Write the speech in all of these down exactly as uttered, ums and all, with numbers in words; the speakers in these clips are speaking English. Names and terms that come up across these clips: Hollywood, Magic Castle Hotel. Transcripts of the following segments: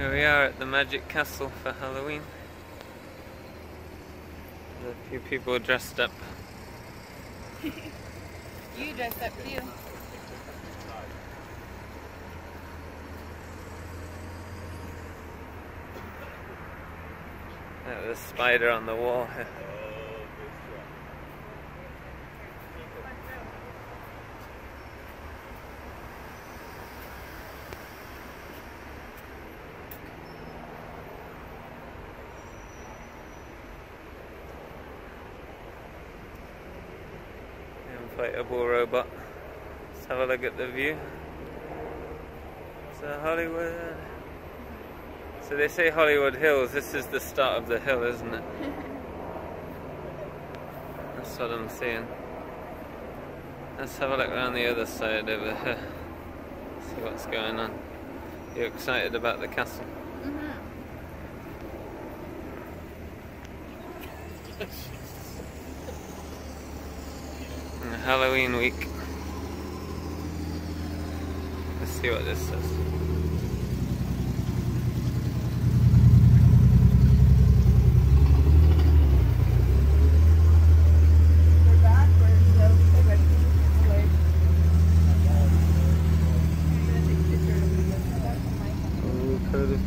Here we are at the Magic Castle for Halloween. And a few people dressed up. You dressed up too. There's a spider on the wall here. Inflatable robot. Let's have a look at the view. So Hollywood. So they say Hollywood Hills. This is the start of the hill, isn't it? That's what I'm seeing. Let's have a look around the other side over here. See what's going on. You're excited about the castle? Mm-hmm. Halloween week. Let's see what this says.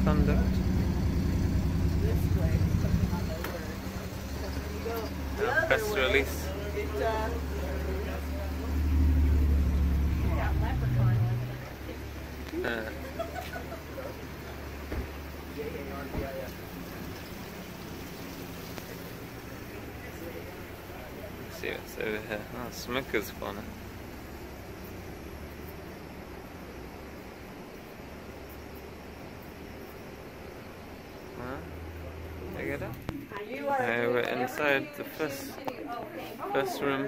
Conduct. This way, something on the word. Because when you go the press other way, release. It, uh, yeah, leprechaun. Uh. Let's see what's over here. Oh, Smucker's corner. Check it out. Uh, we're inside the first, first room.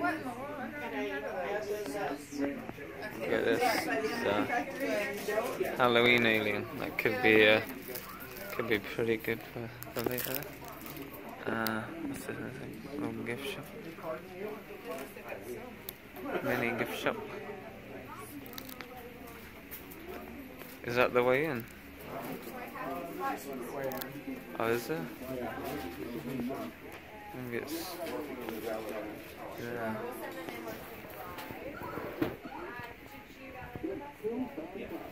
Look at this uh, Halloween alien. That could be uh, could be pretty good for, for later. Uh, what's this other thing? Little gift shop. Mini gift shop. Is that the way in? Oh, is there? I think it's... yeah. Yeah.